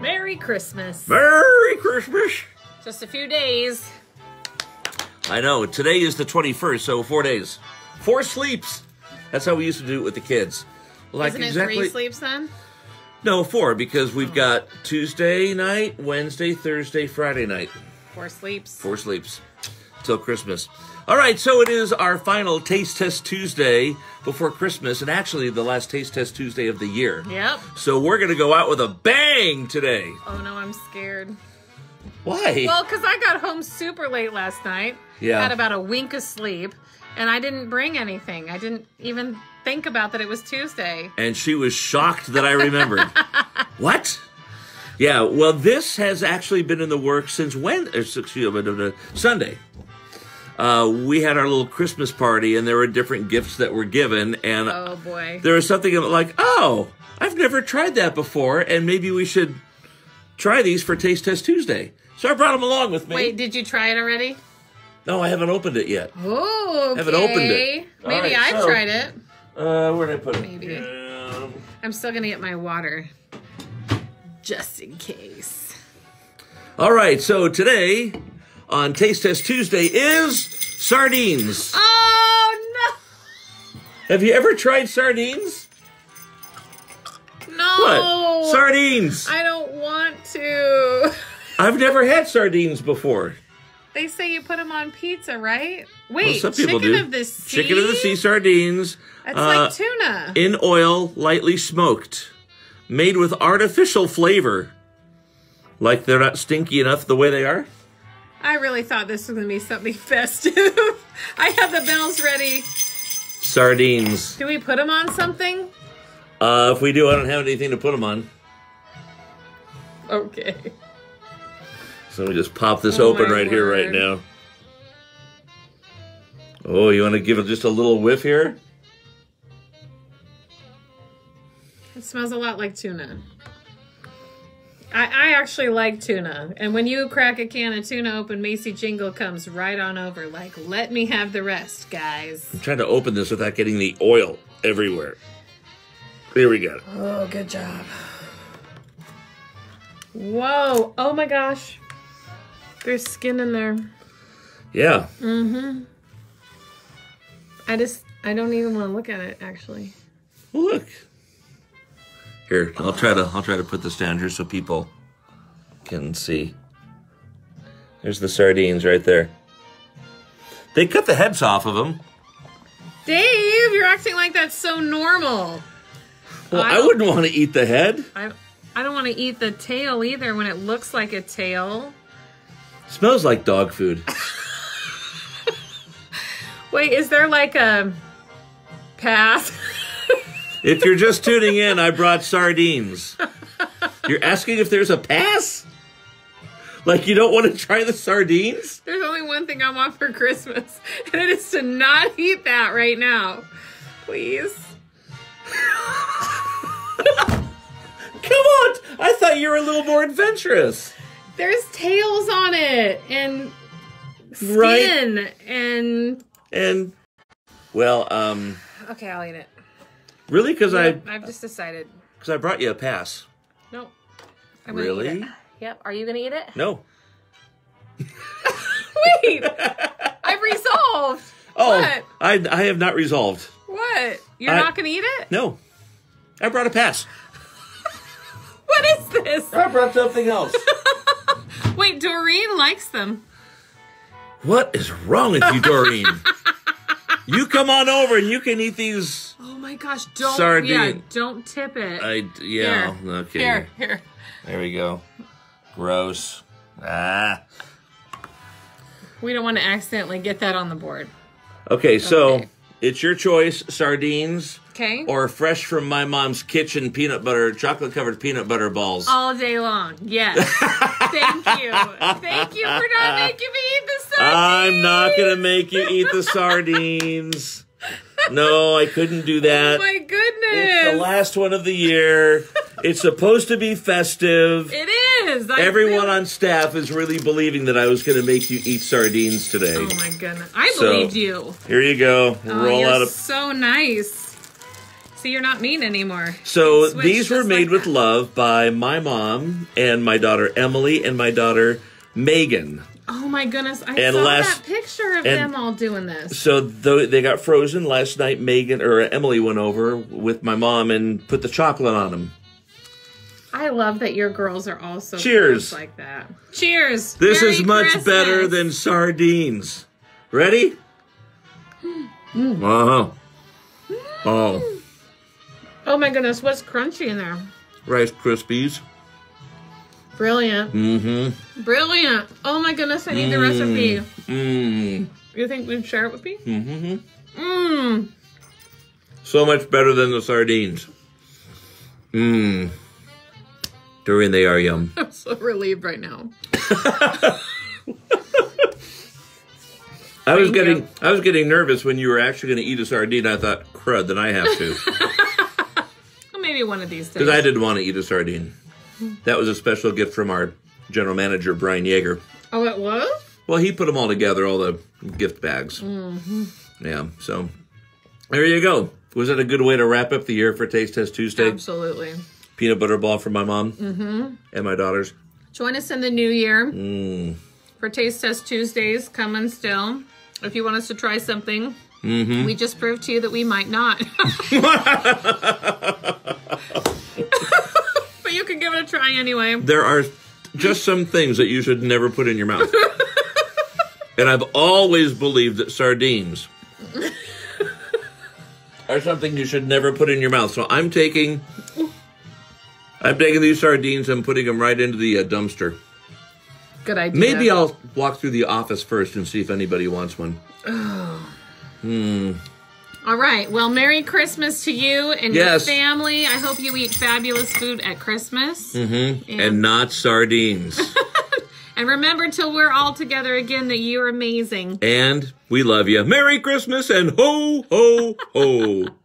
Merry Christmas. Merry Christmas. Just a few days. I know. Today is the 21st, so 4 days. 4 sleeps. That's how we used to do it with the kids. Like Isn't it exactly 3 sleeps then? No, 4, because we've got Tuesday night, Wednesday, Thursday, Friday night. 4 sleeps. 4 sleeps. Till Christmas. All right, so it is our final Taste Test Tuesday before Christmas, and actually the last Taste Test Tuesday of the year. Yep. So we're going to go out with a bang today. Oh, no, I'm scared. Why? Well, because I got home super late last night. Yeah. Had about a wink of sleep, and I didn't bring anything. I didn't even think about that it was Tuesday. And she was shocked that I remembered. What? Yeah, well, this has actually been in the works since Sunday. We had our little Christmas party, and there were different gifts that were given, and oh boy, there was something like, oh, I've never tried that before, and maybe we should try these for Taste Test Tuesday. So I brought them along with me. Wait, did you try it already? No, I haven't opened it yet. Oh, okay. Haven't opened it. Maybe I've tried it. Where did I put it? Maybe. I'm still gonna get my water, just in case. All right, so today on Taste Test Tuesday is sardines. Oh, no. Have you ever tried sardines? No. What? Sardines. I don't want to. I've never had sardines before. They say you put them on pizza, right? Wait, well, Chicken of the Sea? Chicken of the Sea sardines. That's like tuna. In oil, lightly smoked. Made with artificial flavor. Like they're not stinky enough the way they are? I really thought this was going to be something festive. I had the bells ready. Sardines. Do we put them on something? If we do, I don't have anything to put them on. Okay. So let me just pop this open right here, right now. Oh, you want to give it just a little whiff here? It smells a lot like tuna. I actually like tuna, and when you crack a can of tuna open, Macy Jingle comes right on over like, let me have the rest, guys. I'm trying to open this without getting the oil everywhere. There we go. Oh, good job. Whoa. Oh, my gosh. There's skin in there. Yeah. Mm-hmm. I don't even want to look at it, actually. Look. Here, I'll try to put this down here so people can see. There's the sardines right there. They cut the heads off of them. Dave, you're acting like that's so normal. Well, I wouldn't want to eat the head. I don't want to eat the tail either when it looks like a tail. Smells like dog food. Wait, is there like a path? If you're just tuning in, I brought sardines. You're asking if there's a pass? Like you don't want to try the sardines? There's only one thing I want for Christmas, and it is to not eat that right now. Please. Come on! I thought you were a little more adventurous. There's tails on it, and skin, right? And well, okay, I'll eat it. Really? Because yep, I've just decided. Because I brought you a pass. No. I'm really? Eat it. Yep. Are you going to eat it? No. Wait. I've resolved. Oh, what? I have not resolved. What? You're not going to eat it? No. I brought a pass. What is this? I brought something else. Wait, Doreen likes them. What is wrong with you, Doreen? You come on over and you can eat these. Oh my gosh! Don't sardine. Yeah, don't tip it. Yeah. Here. Okay. Here. There we go. Gross. Ah. We don't want to accidentally get that on the board. Okay, so it's your choice: sardines, or fresh from my mom's kitchen peanut butter, chocolate-covered peanut butter balls. All day long. Yes. Thank you. Thank you for not making me eat the sardines. I'm not going to make you eat the sardines. No, I couldn't do that. Oh, my goodness. It's the last one of the year. It's supposed to be festive. It is. Everyone on staff is really believing that I was going to make you eat sardines today. Oh, my goodness. I believed you. Here you go. Roll out. So nice. See, you're not mean anymore. So these were made with love by my mom and my daughter Emily and my daughter Megan. Oh my goodness, I saw that picture of them all doing this. So they got frozen last night. Megan or Emily went over with my mom and put the chocolate on them. I love that your girls are also Cheers like that. Cheers. This Merry is much Christmas. Better than sardines. Ready? Mm. Uh-huh. Mm. Oh. Oh my goodness, what's crunchy in there? Rice Krispies. Brilliant. Mm-hmm. Brilliant. Oh my goodness, I need the recipe. Mmm. You think we'd share it with me? Mm-hmm. Mmm. So much better than the sardines. Mmm. Doreen, they are yum. I'm so relieved right now. I was getting nervous when you were actually going to eat a sardine. I thought, crud, then I have to. Well, maybe one of these days. Because I didn't want to eat a sardine. That was a special gift from our general manager, Brian Yeager. Oh, it was? Well, he put them all together, all the gift bags. Mm-hmm. Yeah, so there you go. Was that a good way to wrap up the year for Taste Test Tuesday? Absolutely. Peanut butter ball for my mom and my daughters. Join us in the new year for Taste Test Tuesdays coming still. If you want us to try something, we just proved to you that we might not. You can give it a try anyway. There are just some things that you should never put in your mouth. And I've always believed that sardines are something you should never put in your mouth. So I'm taking these sardines and putting them right into the dumpster. Good idea. Maybe I'll walk through the office first and see if anybody wants one. All right. Well, Merry Christmas to you and your family. I hope you eat fabulous food at Christmas. And not sardines. And remember, till we're all together again, that you're amazing. And we love you. Merry Christmas and ho, ho, ho.